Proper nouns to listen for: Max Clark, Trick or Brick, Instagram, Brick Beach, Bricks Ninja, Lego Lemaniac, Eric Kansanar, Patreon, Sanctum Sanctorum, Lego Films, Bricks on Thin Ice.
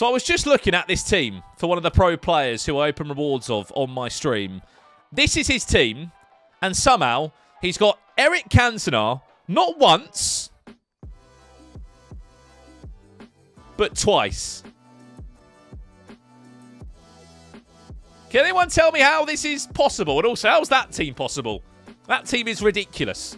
So I was just looking at this team for one of the pro players who I open rewards of on my stream. This is his team, and somehow he's got Eric Kansanar not once, but twice. Can anyone tell me how this is possible? And also, how's that team possible? That team is ridiculous.